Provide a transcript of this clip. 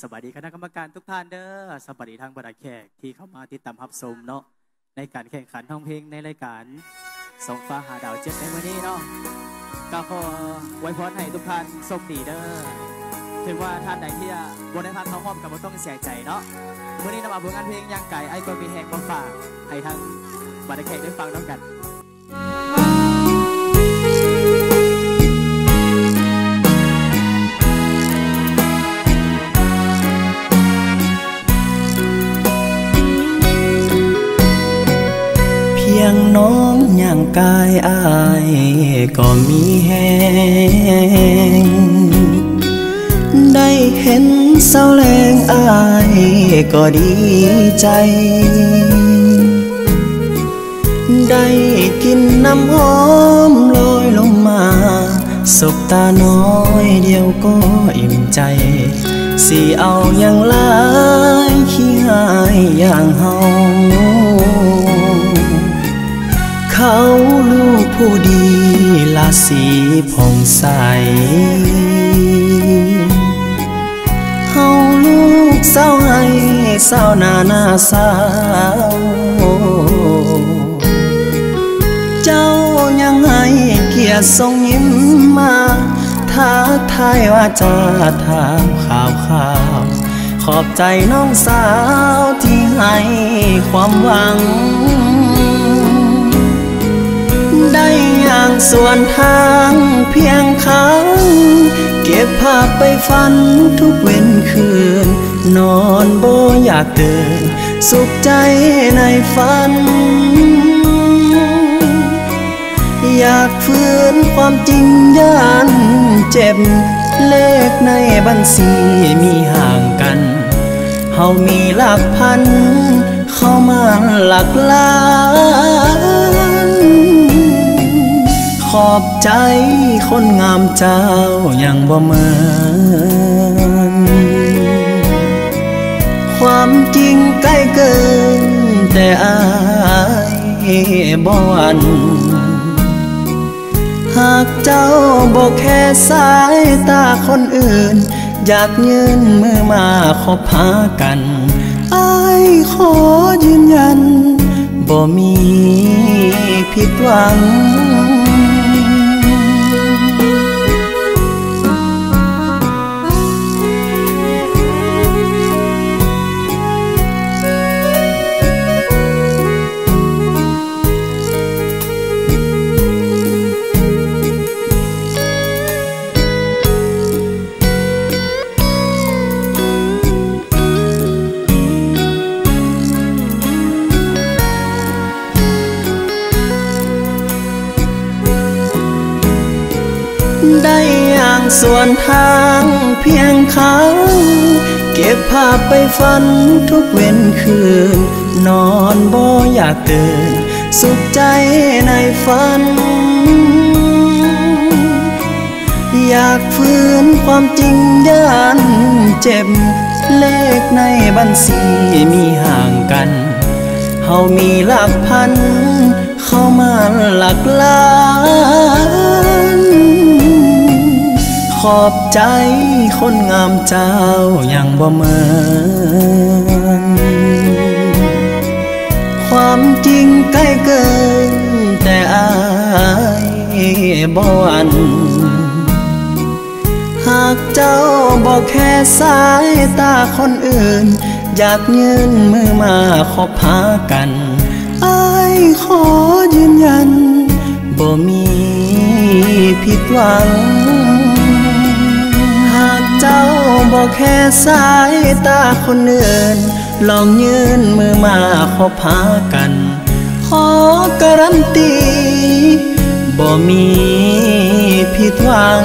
สวัสดีคณะกรรมการทุกท่านเด้อสวัสดีทางบรรดาแขกที่เข้ามาติดตามรับชมเนาะในการแข่งขันท่องเพลงในรายการส่องฟ้าหาดาวเจ็ดในวันนี้เนาะก็ขอไว้พรให้ทุกท่านสมดีเด้อถึงว่าท่านใดที่บนในท่านเขาพร้อมกับต้องเสียใจเนาะวันนี้นำเอาผลงานเพลงย่างไก่ไอ้ก็มีแหกความฝากให้ทางบรรดาแขกได้ฟังน้องกันยังน้องอย่างกายอ้ายก็มีแหงได้เห็นเสาแรงอ้ายก็ดีใจได้กินน้ำหอมลอยลงมาสบตาน้อยเดียวก็อิ่มใจสิเอาอย่างหลายขี้หายอย่างเฮาเขาลูกผู้ดีละสีผ่องใสเขาลูกสาวให้สาวนาหน้าสาวเจ้ายังให้เกียรติทรงยิ้มมาท้าทายว่าจะถามข่าวขอบใจน้องสาวที่ให้ความหวังได้อย่างส่วนทางเพียงครั้งเก็บภาพไปฝันทุกเว้นคืนนอนบ่อยากตื่นสุขใจในฝันอยากฟื้นความจริงย่านเจ็บเลขในบัญชีมีห่างกันเฮามีหลักพันเข้ามาหลักล้านขอบใจคนงามเจ้ายังบ่เหมือนความจริงใกล้เกินแต่อ้ายบ่หวั่นหากเจ้าบ่แค่สายตาคนอื่นอยากยื่นมือมาคบหากันอ้ายขอยืนยันบ่มีผิดหวังได้อย่างส่วนทางเพียงครั้งเก็บภาพไปฝันทุกเว้นคืนนอนบ่อยากตื่นสุขใจในฝันอยากฟื้นความจริงย่านเจ็บเลขในบัญชีมีห่างกันเฮามีหลักพันเข้ามาหลักล้านขอบใจคนงามเจ้ายังบ่เหมือนความจริงใกล้เกินแต่อ้ายบ่หวั่นหากเจ้าบ่แค่สายตาคนอื่นอยากยื่นมือมาคบหากันอ้ายขอยืนยันบ่มีผิดหวังหากเจ้าบ่แค่สายตาคนอื่นลองยื่นมือมาคบหากันขอการันตีบ่มีผิดหวัง